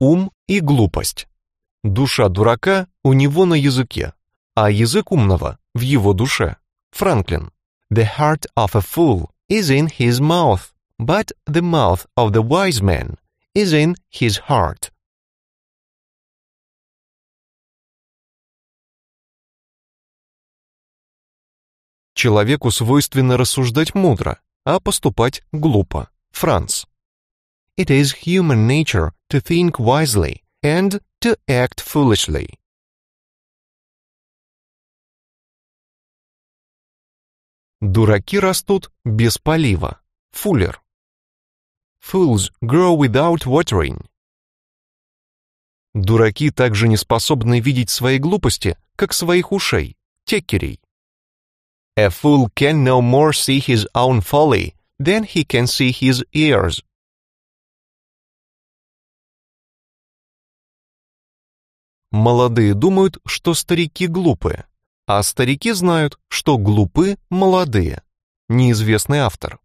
ум и глупость. Душа дурака у него на языке, а язык умного в его душе. Франклин. The heart of a fool is in his mouth, but the mouth of the wise man is in his heart. Человеку свойственно рассуждать мудро, а поступать глупо. Франц. It is human nature to think wisely and to act foolishly. Дураки растут без полива. Fuller. Fools grow without watering. Дураки также не способны видеть свои глупости, как своих ушей. Теккерей. A fool can no more see his own folly than he can see his ears. Молодые думают, что старики глупы, а старики знают, что глупы молодые. Неизвестный автор.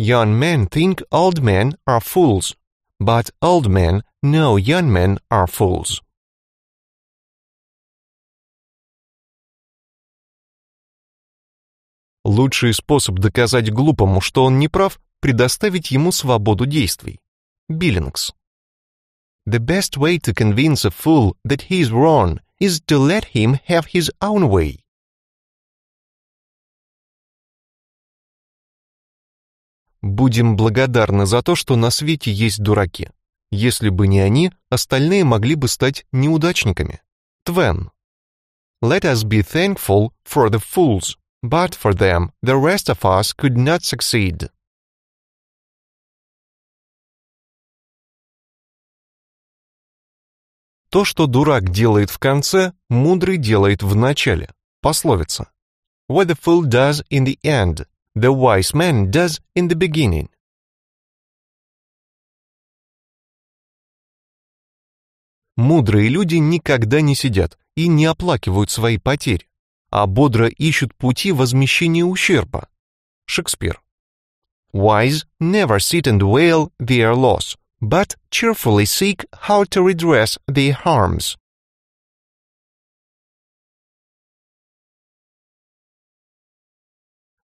Young men think old men are fools, but old men know young men are fools. Лучший способ доказать глупому, что он не прав, предоставить ему свободу действий. Биллингс. The best way to convince a fool that he is wrong is to let him have his own way. Будем благодарны за то, что на свете есть дураки. Если бы не они, остальные могли бы стать неудачниками. Твен. Let us be thankful for the fools. But for them, the rest of us could not succeed. То, что дурак делает в конце, мудрый делает в начале. Пословица. What the fool does in the end, the wise man does in the beginning. Мудрые люди никогда не сидят и не оплакивают свои потери, а бодро ищут пути возмещения ущерба. Шекспир. Wise never sit and wail their loss, but cheerfully seek how to redress their harms.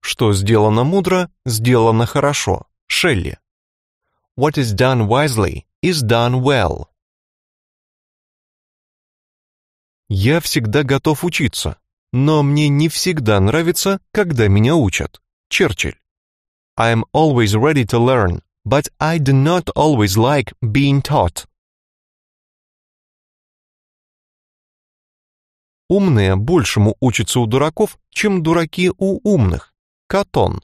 Что сделано мудро, сделано хорошо. Шелли. What is done wisely is done well. Я всегда готов учиться, но мне не всегда нравится, когда меня учат. Черчилль. I am always ready to learn, but I do not always like being taught. Умные большему учатся у дураков, чем дураки у умных. Катон.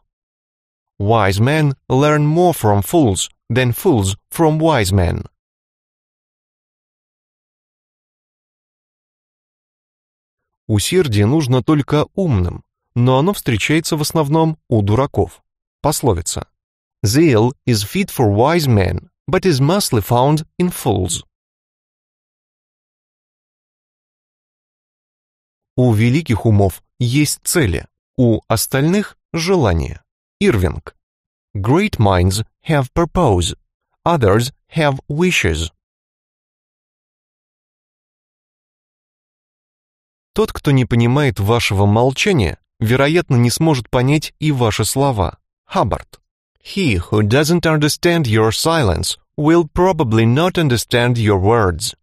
Wise men learn more from fools than fools from wise men. Усердие нужно только умным, но оно встречается в основном у дураков. Пословица. Zeal is fit for wise men, but is mostly found in fools. У великих умов есть цели, у остальных – желания. Ирвинг. Great minds have purpose, others have wishes. Тот, кто не понимает вашего молчания, вероятно, не сможет понять и ваши слова. Хаббард. He who doesn't understand your silence will probably not understand your words.